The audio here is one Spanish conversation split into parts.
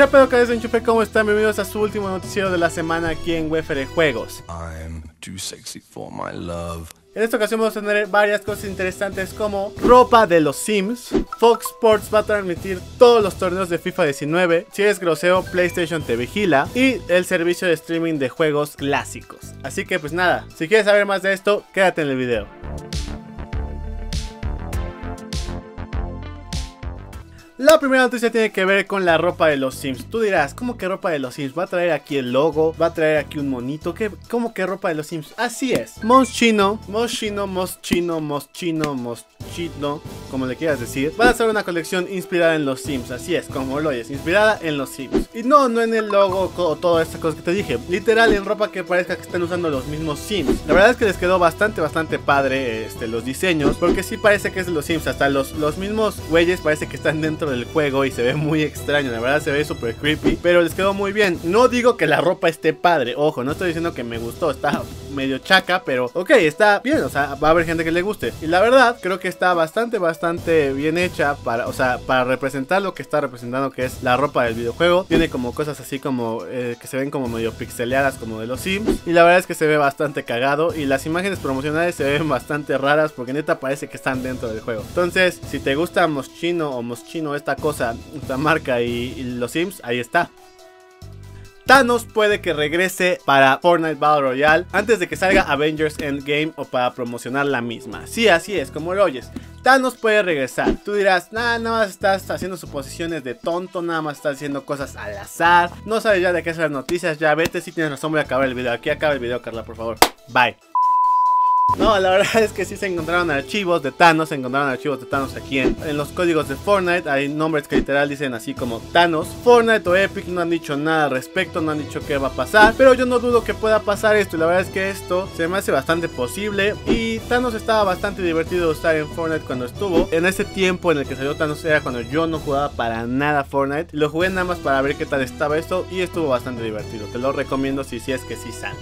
¿Qué pedo, que desenchufe? ¿Cómo están? Bienvenidos a su último noticiero de la semana aquí en Wefere Juegos. I'm too sexy for my love. En esta ocasión vamos a tener varias cosas interesantes como ropa de los Sims. Fox Sports va a transmitir todos los torneos de FIFA 19. Si eres grosero, PlayStation te vigila. Y el servicio de streaming de juegos clásicos. Así que pues nada, si quieres saber más de esto, quédate en el video. La primera noticia tiene que ver con la ropa de los Sims. Tú dirás, ¿cómo que ropa de los Sims? Va a traer aquí el logo, va a traer aquí un monito. ¿Cómo que ropa de los Sims? Así es. Moschino, como le quieras decir. Va a ser una colección inspirada en los Sims. Así es, como lo oyes, inspirada en los Sims. Y no en el logo o todas estas cosas que te dije. Literal, en ropa que parezca que están usando los mismos Sims. La verdad es que les quedó bastante padre los diseños. Porque sí parece que es de los Sims. Hasta los mismos güeyes parece que están dentro del juego y se ve muy extraño, la verdad se ve súper creepy, pero les quedó muy bien. No digo que la ropa esté padre, ojo, no estoy diciendo que me gustó, está medio chaca, pero ok, está bien, o sea, va a haber gente que le guste. Y la verdad, creo que está bastante bien hecha para, o sea, para representar lo que está representando, que es la ropa del videojuego. Tiene como cosas así como que se ven como medio pixeleadas como de los Sims, y la verdad es que se ve bastante cagado, y las imágenes promocionales se ven bastante raras porque neta parece que están dentro del juego. Entonces, si te gusta Moschino o Moschino, esta cosa, esta marca y los Sims, ahí está. Thanos puede que regrese para Fortnite Battle Royale antes de que salga Avengers Endgame o para promocionar la misma. Sí, así es, como lo oyes. Thanos puede regresar. Tú dirás, nada más estás haciendo suposiciones de tonto, nada más estás haciendo cosas al azar, no sabes ya de qué son las noticias, ya vete, si tienes razón voy a acabar el video. Aquí acaba el video, Carla, por favor. Bye. No, la verdad es que sí se encontraron archivos de Thanos aquí en los códigos de Fortnite. Hay nombres que literal dicen así como Thanos. Fortnite o Epic no han dicho nada al respecto, no han dicho qué va a pasar, pero yo no dudo que pueda pasar esto, y la verdad es que esto se me hace bastante posible. Y Thanos estaba bastante divertido de usar en Fortnite cuando estuvo. En ese tiempo en el que salió Thanos era cuando yo no jugaba para nada Fortnite, lo jugué nada más para ver qué tal estaba esto, y estuvo bastante divertido. Te lo recomiendo si es que sí sale.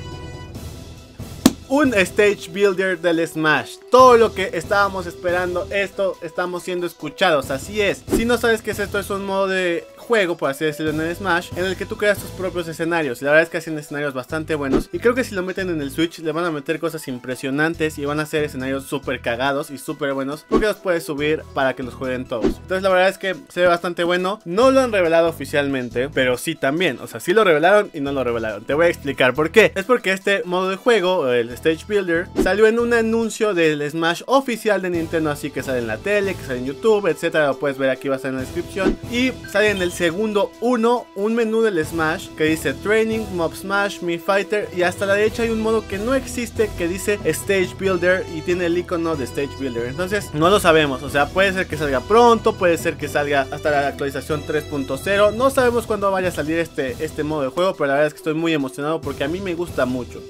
Un Stage Builder del Smash. Todo lo que estábamos esperando, esto estamos siendo escuchados, así es. Si no sabes qué es esto, es un modo de juego, por así decirlo, en el Smash, en el que tú creas tus propios escenarios. La verdad es que hacen escenarios bastante buenos, y creo que si lo meten en el Switch le van a meter cosas impresionantes, y van a hacer escenarios súper cagados y súper buenos, porque los puedes subir para que los jueguen todos. Entonces la verdad es que se ve bastante bueno. No lo han revelado oficialmente, pero sí también, o sea, sí lo revelaron y no lo revelaron. Te voy a explicar por qué. Es porque este modo de juego, el Stage Builder, salió en un anuncio del Smash oficial de Nintendo, así que sale en la tele, que sale en YouTube, etcétera. Lo puedes ver aquí, va a estar en la descripción, y sale en el segundo un menú del Smash que dice Training, Mob Smash, Mi Fighter, y hasta la derecha hay un modo que no existe que dice Stage Builder y tiene el icono de Stage Builder. Entonces no lo sabemos, o sea, puede ser que salga pronto, puede ser que salga hasta la actualización 3.0, no sabemos cuándo vaya a salir este modo de juego, pero la verdad es que estoy muy emocionado porque a mí me gusta mucho.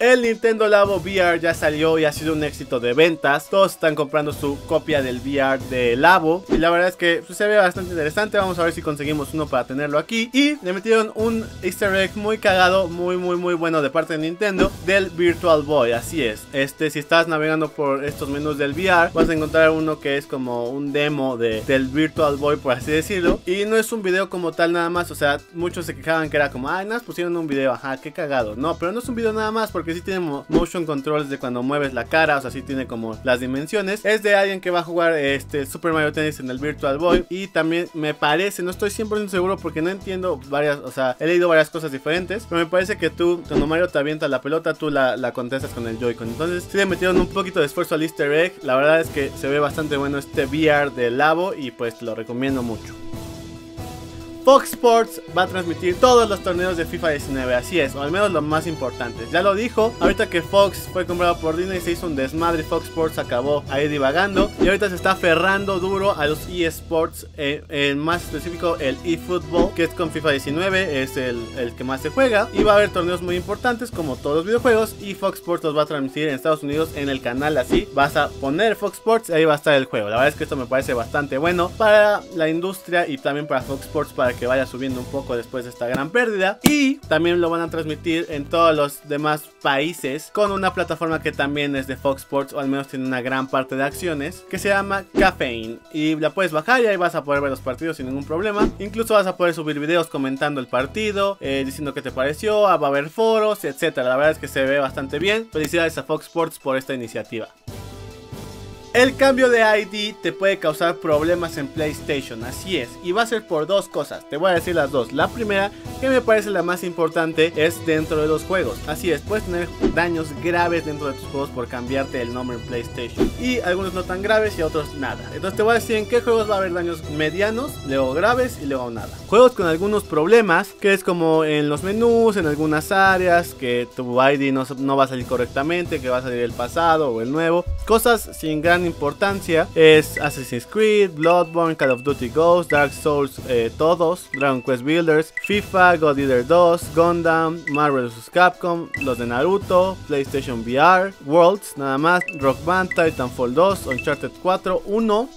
El Nintendo Labo VR ya salió y ha sido un éxito de ventas. Todos están comprando su copia del VR de Labo, y la verdad es que se ve bastante interesante. Vamos a ver si conseguimos uno para tenerlo aquí. Y le metieron un easter egg muy cagado, muy bueno de parte de Nintendo, del Virtual Boy. Así es, si estás navegando por estos menús del VR, vas a encontrar uno que es como un demo del Virtual Boy, por así decirlo. Y no es un video como tal nada más, o sea, muchos se quejaban que era como, ay, nos pusieron un video, ajá, qué cagado. No, pero no es un video nada más, porque que sí tiene motion controls de cuando mueves la cara, o sea, sí tiene como las dimensiones. Es de alguien que va a jugar Super Mario Tennis en el Virtual Boy, y también me parece, no estoy 100% seguro porque no entiendo varias, o sea, he leído varias cosas diferentes, pero me parece que tú, cuando Mario te avienta la pelota, tú la contestas con el Joy-Con. Entonces sí le metieron un poquito de esfuerzo al easter egg. La verdad es que se ve bastante bueno este VR de Labo, y pues lo recomiendo mucho. Fox Sports va a transmitir todos los torneos de FIFA 19, así es, o al menos los más importantes. Ya lo dijo, ahorita que Fox fue comprado por Disney se hizo un desmadre, Fox Sports acabó ahí divagando, y ahorita se está aferrando duro a los eSports, más específico el eFootball, que es con FIFA 19, es el que más se juega, y va a haber torneos muy importantes como todos los videojuegos, y Fox Sports los va a transmitir en Estados Unidos en el canal. Así, vas a poner Fox Sports y ahí va a estar el juego. La verdad es que esto me parece bastante bueno para la industria y también para Fox Sports, para que vaya subiendo un poco después de esta gran pérdida. Y también lo van a transmitir en todos los demás países con una plataforma que también es de Fox Sports, o al menos tiene una gran parte de acciones, que se llama Caffeine, y la puedes bajar y ahí vas a poder ver los partidos sin ningún problema. Incluso vas a poder subir videos comentando el partido, diciendo qué te pareció, va a haber foros, etcétera. La verdad es que se ve bastante bien. Felicidades a Fox Sports por esta iniciativa. El cambio de ID te puede causar problemas en PlayStation, así es, y va a ser por dos cosas, te voy a decir las dos. La primera, que me parece la más importante, es dentro de los juegos, así es, puedes tener daños graves dentro de tus juegos por cambiarte el nombre en PlayStation, y algunos no tan graves y otros nada. Entonces te voy a decir en qué juegos va a haber daños medianos, luego graves y luego nada. Juegos con algunos problemas, que es como en los menús, en algunas áreas, que tu ID no va a salir correctamente, que va a salir el pasado o el nuevo, cosas sin gran importancia, es Assassin's Creed, Bloodborne, Call of Duty Ghost, Dark Souls, todos, Dragon Quest Builders, FIFA, God Eater 2, Gundam, Marvel vs. Capcom, los de Naruto, PlayStation VR, Worlds, nada más, Rock Band, Titanfall 2, Uncharted 4, 1,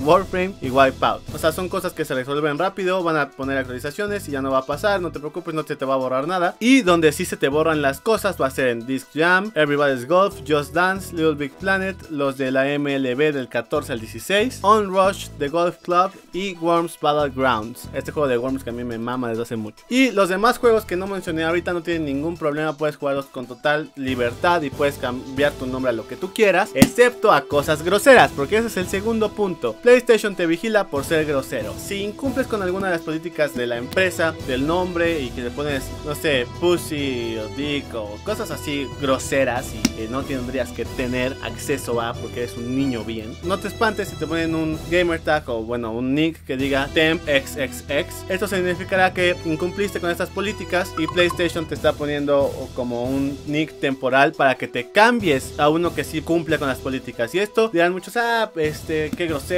Warframe y Wipeout. O sea, son cosas que se resuelven rápido, van a poner actualizaciones y ya no va a pasar, no te preocupes, no se te va a borrar nada. Y donde sí se te borran las cosas va a ser en Disc Jam, Everybody's Golf, Just Dance, Little Big Planet, los de la MLB del 14 al 16, Onrush, The Golf Club y Worms Battlegrounds. Este juego de Worms que a mí me mama desde hace mucho. Y los demás juegos que no mencioné ahorita no tienen ningún problema, puedes jugarlos con total libertad y puedes cambiar tu nombre a lo que tú quieras, excepto a cosas groseras, porque ese es el segundo punto. PlayStation te vigila por ser grosero. Si incumples con alguna de las políticas de la empresa, del nombre, y que le pones, no sé, pussy o dick o cosas así groseras y que no tendrías que tener acceso a porque eres un niño bien, no te espantes si te ponen un gamer tag o bueno, un nick que diga tempxxx. Esto significará que incumpliste con estas políticas y PlayStation te está poniendo como un nick temporal para que te cambies a uno que sí cumple con las políticas. Y esto dirán muchos, qué grosero,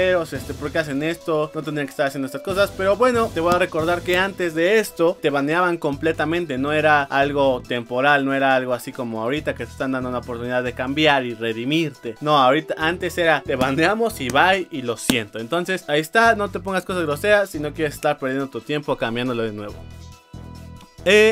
¿por qué hacen esto? No tendrían que estar haciendo estas cosas. Pero bueno, te voy a recordar que antes de esto te baneaban completamente, no era algo temporal, no era algo así como ahorita que te están dando una oportunidad de cambiar y redimirte. No, ahorita, antes era te baneamos y bye y lo siento. Entonces ahí está, no te pongas cosas groseras si no quieres estar perdiendo tu tiempo cambiándolo de nuevo.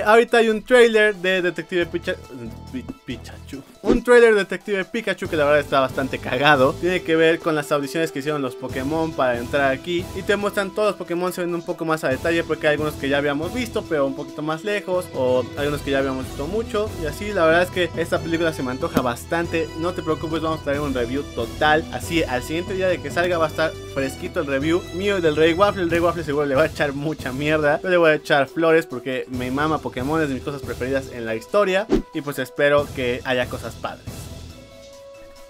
Ahorita hay un trailer de Detective Pikachu. Un trailer de Detective Pikachu que la verdad está bastante cagado. Tiene que ver con las audiciones que hicieron los Pokémon para entrar aquí, y te muestran todos los Pokémon, se ven un poco más a detalle porque hay algunos que ya habíamos visto pero un poquito más lejos, o hay unos que ya habíamos visto mucho. Y así la verdad es que esta película se me antoja bastante. No te preocupes, vamos a traer un review total. Así al siguiente día de que salga va a estar fresquito el review mío y del Rey Waffle. El Rey Waffle seguro le va a echar mucha mierda, yo le voy a echar flores porque me imagino Pokémon es de mis cosas preferidas en la historia, y pues espero que haya cosas padres.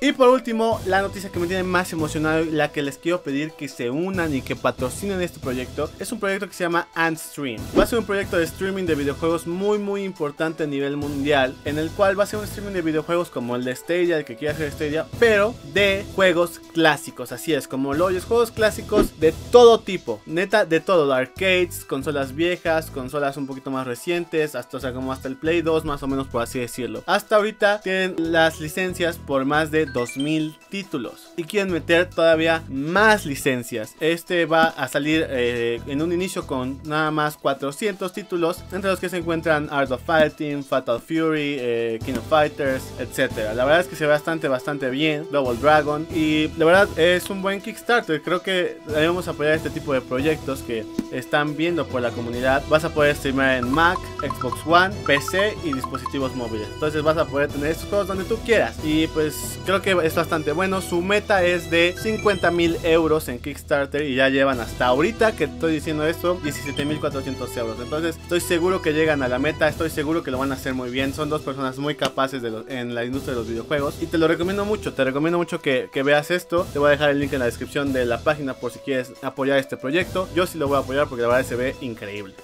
Y por último, la noticia que me tiene más emocionado y la que les quiero pedir que se unan y que patrocinen este proyecto, es un proyecto que se llama AntStream. Va a ser un proyecto de streaming de videojuegos muy muy importante a nivel mundial, en el cual va a ser un streaming de videojuegos como el de Stadia, el que quiera hacer Stadia, pero de juegos clásicos, así es como lo oyes, juegos clásicos de todo tipo, neta de todo, arcades, consolas viejas, consolas un poquito más recientes, hasta, o sea, como hasta el Play 2 más o menos, por así decirlo. Hasta ahorita tienen las licencias por más de 2000 títulos y quieren meter todavía más licencias. Este va a salir en un inicio con nada más 400 títulos, entre los que se encuentran Art of Fighting, Fatal Fury, King of Fighters, etcétera. La verdad es que se ve bastante, bastante bien, Double Dragon, y la verdad es un buen Kickstarter. Creo que debemos apoyar este tipo de proyectos que están viendo por la comunidad. Vas a poder streamar en Mac, Xbox One, PC y dispositivos móviles, entonces vas a poder tener estos juegos donde tú quieras, y pues creo que es bastante bueno. Su meta es de 50,000 euros en Kickstarter y ya llevan hasta ahorita que estoy diciendo esto 17,400 euros. Entonces estoy seguro que llegan a la meta, estoy seguro que lo van a hacer muy bien. Son dos personas muy capaces en la industria de los videojuegos, y te lo recomiendo mucho. Te recomiendo mucho que veas esto. Te voy a dejar el link en la descripción de la página por si quieres apoyar este proyecto. Yo sí lo voy a apoyar porque la verdad se ve increíble.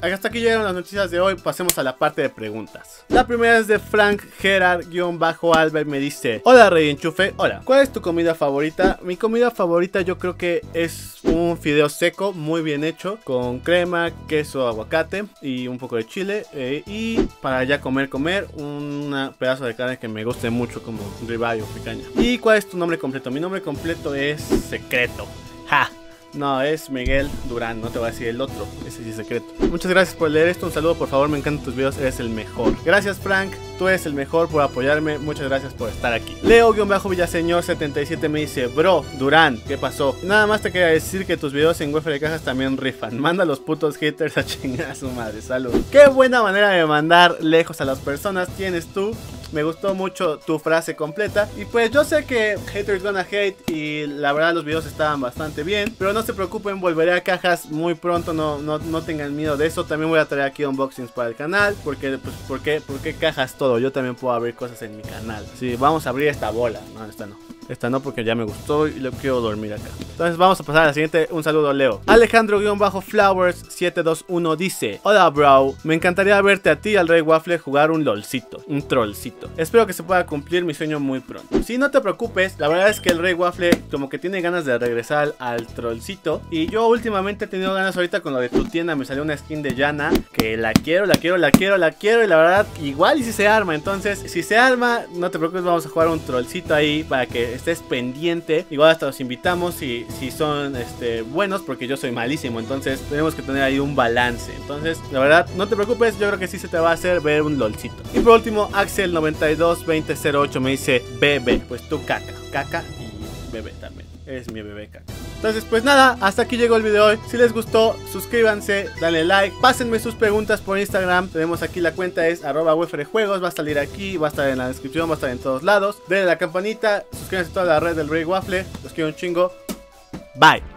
Hasta aquí llegaron las noticias de hoy, pasemos a la parte de preguntas. La primera es de Frank Gerard-Albert, me dice: hola Rey Enchufe, hola, ¿cuál es tu comida favorita? Mi comida favorita yo creo que es un fideo seco muy bien hecho, con crema, queso, aguacate y un poco de chile, y para ya comer un pedazo de carne que me guste mucho, como ribeye o picaña. ¿Y cuál es tu nombre completo? Mi nombre completo es Secreto. ¡Ja! No, es Miguel Durán, no te voy a decir el otro. Ese sí es secreto. Muchas gracias por leer esto. Un saludo, por favor, me encantan tus videos, eres el mejor. Gracias, Frank, tú eres el mejor por apoyarme. Muchas gracias por estar aquí. Leo-Villaseñor77 me dice: bro, Durán, ¿qué pasó? Nada más te quería decir que tus videos en Wefere de Cajas también rifan. Manda a los putos haters a chingar a su madre. Salud. Qué buena manera de mandar lejos a las personas tienes tú. Me gustó mucho tu frase completa. Y pues yo sé que haters gonna hate, y la verdad los videos estaban bastante bien, pero no se preocupen, volveré a cajas muy pronto. No tengan miedo de eso. También voy a traer aquí unboxings para el canal, porque pues, ¿por qué cajas todo? Yo también puedo abrir cosas en mi canal. Sí, vamos a abrir esta bola. No, esta no. Esta no, porque ya me gustó y lo quiero dormir acá. Entonces vamos a pasar a la siguiente. Un saludo, Leo. Alejandro-Flowers721 dice: hola, bro, me encantaría verte a ti y al Rey Waffle jugar un lolcito, un trollcito. Espero que se pueda cumplir mi sueño muy pronto. Sí, no te preocupes, la verdad es que el Rey Waffle como que tiene ganas de regresar al trollcito. Y yo últimamente he tenido ganas ahorita con lo de tu tienda. Me salió una skin de Yana que la quiero. Y la verdad, igual y si se arma. Entonces, si se arma, no te preocupes, vamos a jugar un trollcito ahí para que estés pendiente. Igual hasta los invitamos si son buenos, porque yo soy malísimo, entonces tenemos que tener ahí un balance. Entonces, la verdad, no te preocupes, yo creo que sí se te va a hacer ver un lolcito. Y por último, Axel922008 me dice: bebé, pues tú caca y bebé también. Es mi bebé caca. Entonces pues nada, hasta aquí llegó el video de hoy. Si les gustó, suscríbanse, dale like, pásenme sus preguntas por Instagram. Tenemos aquí la cuenta, es @weferejuegos. Va a salir aquí, va a estar en la descripción, va a estar en todos lados. Denle la campanita, suscríbanse a toda la red del Rey Waffle. Los quiero un chingo. Bye.